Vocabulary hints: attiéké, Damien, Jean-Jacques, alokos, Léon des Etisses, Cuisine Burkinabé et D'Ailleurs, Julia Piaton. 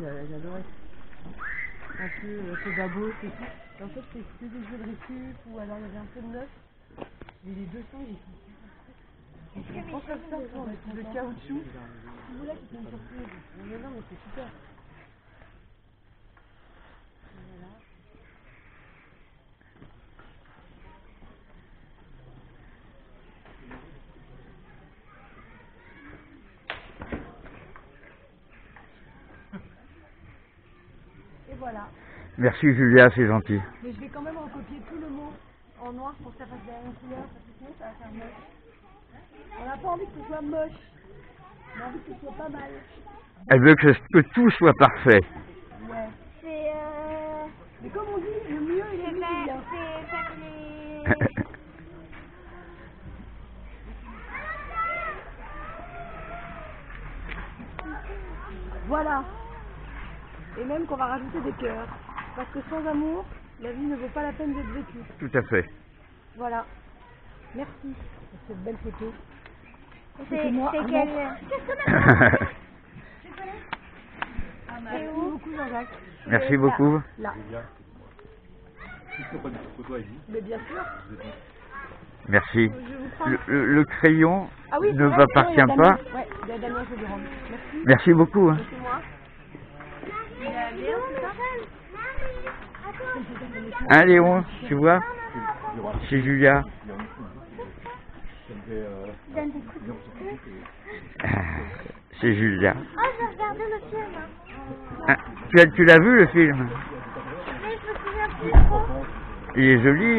J'adorais un peu ce babot, c'est tout. En fait, c'est que des jeux de récup ou alors il y avait un peu de neuf. Mais les deux sons, ils sont super. Est-ce que mes chansons sont de caoutchouc? Si vous voulez, c'est une surprise. Mais non, mais c'est super. Voilà. Voilà. Merci Julia, c'est gentil. Mais je vais quand même recopier tout le mot en noir pour que ça fasse de la même couleur, parce que sinon ça va faire moche. On n'a pas envie que ce soit moche, on a envie que ce soit pas mal. Elle veut que tout soit parfait. Ouais. C'est mais comme on dit, le mieux il est bien. C'est faire les... Voilà. Et même qu'on va rajouter des cœurs. Parce que sans amour, la vie ne vaut pas la peine d'être vécue. Tout à fait. Voilà. Merci pour cette belle photo. C'est quelle... Qu'est-ce qu'on a fait? Je connais. Ah, merci beaucoup Jean-Jacques. Merci beaucoup. Là. Mais bien sûr. Merci. Le crayon ne m'appartient pas. Ouais, il y a Damien, je vais le rendre. Merci. Merci beaucoup. Hein. Merci moi. Hein Léon, tu vois, c'est Julia. C'est Julia. Oh, j'ai regardé le film. Ah, tu l'as vu le film? Mais je me souviens plus trop. Il est joli.